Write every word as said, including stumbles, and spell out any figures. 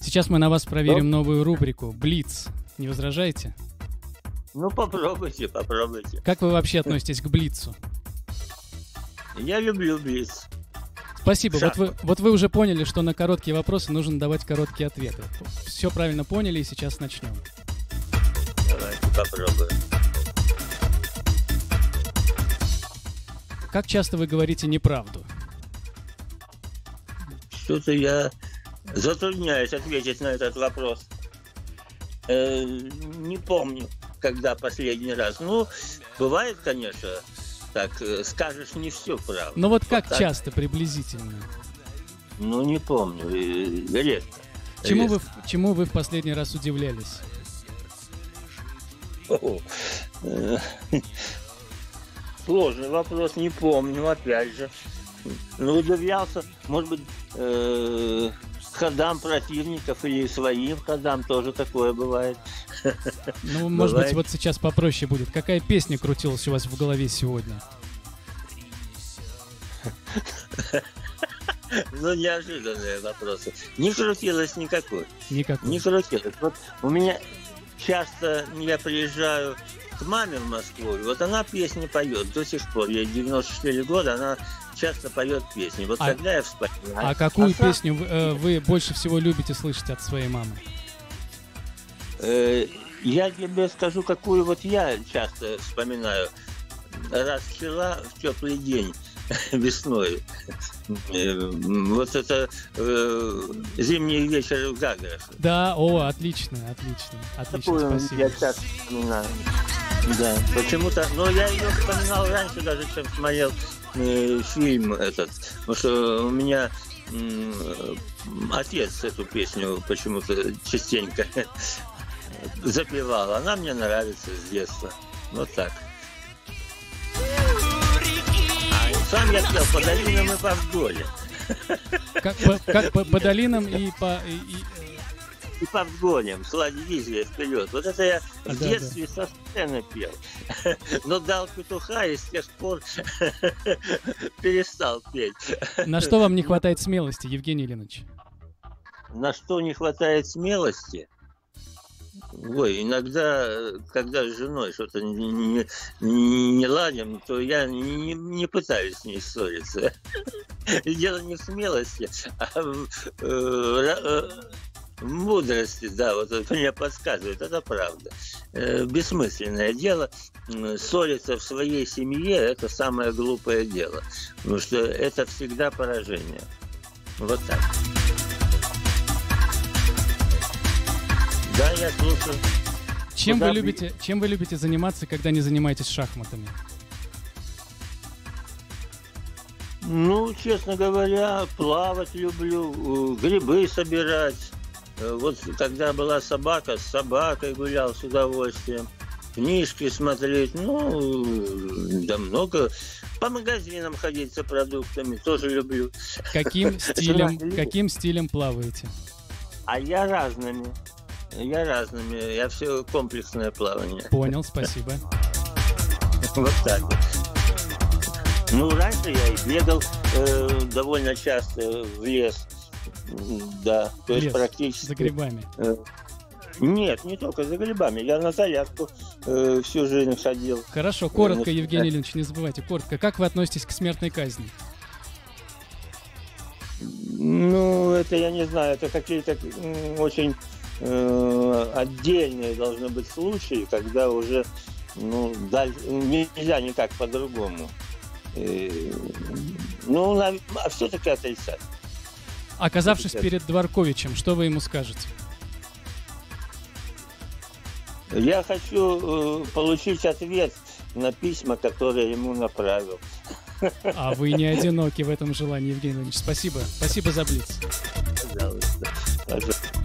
Сейчас мы на вас проверим новую рубрику «Блиц». Не возражаете? Ну, попробуйте, попробуйте. Как вы вообще относитесь к «Блицу»? Я люблю «Блиц». Спасибо. Вот вы, вот вы уже поняли, что на короткие вопросы нужно давать короткие ответы. Все правильно поняли, и сейчас начнем. Давайте попробуем. Как часто вы говорите неправду? Что-то я затрудняюсь ответить на этот вопрос. Э, не помню, когда последний раз. Ну, бывает, конечно, так, скажешь не всю правду. Но вот как вот часто приблизительно? Ну, не помню. Редко. Чему вы, чему вы в последний раз удивлялись? Сложный вопрос, не помню, опять же. Ну, удивлялся, может быть, э, ходам противников или своим ходам, тоже такое бывает. Ну, может бывает. Быть, вот сейчас попроще будет. Какая песня крутилась у вас в голове сегодня? Ну, неожиданные вопросы. Не крутилось никакой. Никакой. Не крутилось. Вот у меня часто, я приезжаю к маме в Москву, вот она песни поет до сих пор. Ей девяносто четыре года, она часто поет песни. Вот а, тогда я вспоминаю. А какую а песню вы, э, вы больше всего любите слышать от своей мамы? Э, я тебе скажу, какую вот я часто вспоминаю. «Расцвела в теплый день весной». Вот это э, «Зимний вечер в Гаграх». Да, о, отлично, отлично. Отлично, такую спасибо. Я часто вспоминаю. Да, почему-то, но я ее вспоминал раньше даже, чем смотрел э, фильм этот, потому что у меня э, отец эту песню почему-то частенько запевал, она мне нравится с детства, вот так. Сам я пел по долинам и по вдоле. Как по, как по, по долинам и по... И, и... И по вдолям, «Сладивизия вперед». Вот это я а, в да, детстве да. со сцены пел. Но дал петуха и с тех пор перестал петь. На что вам не хватает смелости, Евгений Ильинич? На что не хватает смелости? Ой, иногда, когда с женой что-то не, не, не ладим, то я не, не пытаюсь с ней ссориться. Дело не в смелости, а в... Э, мудрости, да, вот мне подсказывает, это правда. Э, бессмысленное дело. Ссориться в своей семье – это самое глупое дело. Потому что это всегда поражение. Вот так. Да, я слушаю. Чем вы любите, чем вы любите заниматься, когда не занимаетесь шахматами? Ну, честно говоря, плавать люблю, грибы собирать. Вот когда была собака, с собакой гулял с удовольствием. Книжки смотреть, ну, да много. По магазинам ходить за продуктами, тоже люблю. Каким стилем, каким стилем плаваете? А я разными. Я разными. Я все комплексное плавание. Понял, спасибо. Вот так вот. Ну, раньше я и бегал э, довольно часто в лес. Да, то есть лес, практически... За грибами? Нет, не только за грибами. Я на зарядку э, всю жизнь ходил. Хорошо, коротко, э, Евгений Ильинич, не забывайте, коротко. Как вы относитесь к смертной казни? Ну, это я не знаю, это какие-то очень э, отдельные должны быть случаи, когда уже ну, дальше, нельзя никак по-другому. Э, ну, а все-таки отрицать. Оказавшись перед Дворковичем, что вы ему скажете? Я хочу э, получить ответ на письма, которые ему направил. А вы не одиноки в этом желании, Евгений Ильинич. Спасибо. Спасибо за блиц. Пожалуйста. Пожалуйста.